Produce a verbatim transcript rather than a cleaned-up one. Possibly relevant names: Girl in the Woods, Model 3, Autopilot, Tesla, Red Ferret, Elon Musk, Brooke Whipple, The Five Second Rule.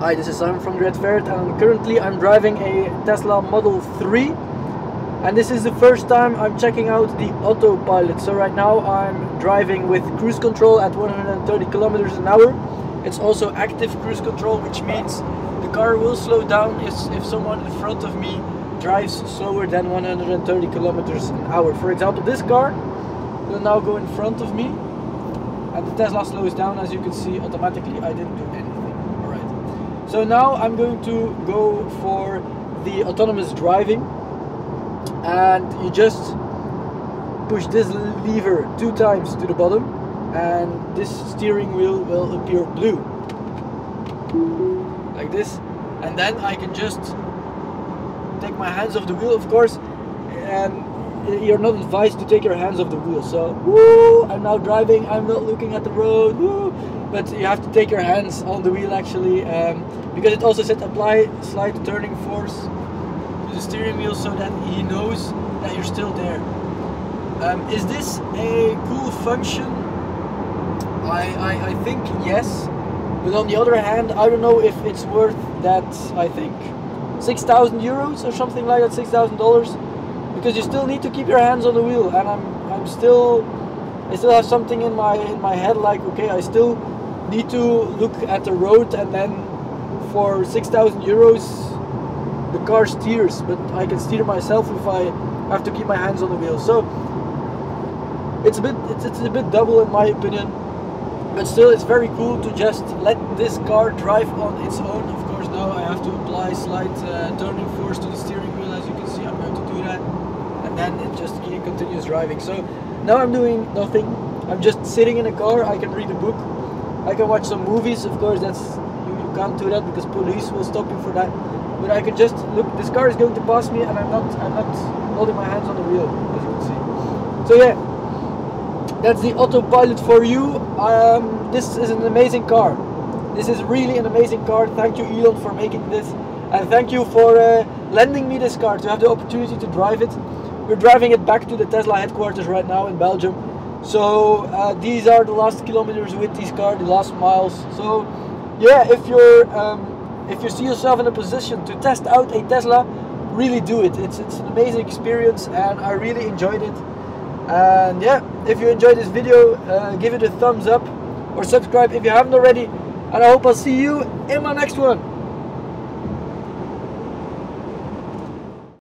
Hi, this is Simon from Red Ferret, and currently I'm driving a Tesla Model three, and this is the first time I'm checking out the Autopilot. So right now I'm driving with cruise control at one hundred thirty kilometers an hour. It's also active cruise control, which means the car will slow down if, if someone in front of me drives slower than one hundred thirty kilometers an hour. For example, this car will now go in front of me, and the Tesla slows down, as you can see, automatically. I didn't do anything. All right. So now I'm going to go for the autonomous driving, and you just push this lever two times to the bottom, and this steering wheel will appear blue, like this. And then I can just take my hands off the wheel, of course, and you're not advised to take your hands off the wheel. So, woo, I'm now driving, I'm not looking at the road, woo, but you have to take your hands on the wheel, actually, um, because it also said apply slight turning force to the steering wheel so that he knows that you're still there. Um, is this a cool function? I, I, I think yes, but on the other hand, I don't know if it's worth that, I think, six thousand euros or something like that, six thousand dollars. Because you still need to keep your hands on the wheel, and I'm, I'm still, I still have something in my in my head like, okay, I still need to look at the road, and then for six thousand euros the car steers, but I can steer myself if I have to keep my hands on the wheel. So it's a bit, it's, it's a bit double in my opinion, but still it's very cool to just let this car drive on its own. Of course now I have to apply slight uh, turning force to the steering wheel, as you can see. I'm going to do that. And then it just continues driving. So now I'm doing nothing. I'm just sitting in a car. I can read a book. I can watch some movies. Of course, that's you, you can't do that because police will stop you for that. But I can just look. This car is going to pass me, and I'm not. I'm not holding my hands on the wheel, as you can see. So yeah, that's the Autopilot for you. Um, this is an amazing car. This is really an amazing car. Thank you, Elon, for making this, and thank you for uh, lending me this car to have the opportunity to drive it. We're driving it back to the Tesla headquarters right now in Belgium. So uh, these are the last kilometers with this car, the last miles. So yeah, if you're um, if you see yourself in a position to test out a Tesla, really do it. It's it's an amazing experience, and I really enjoyed it. And yeah, if you enjoyed this video, uh, give it a thumbs up or subscribe if you haven't already. And I hope I'll see you in my next one.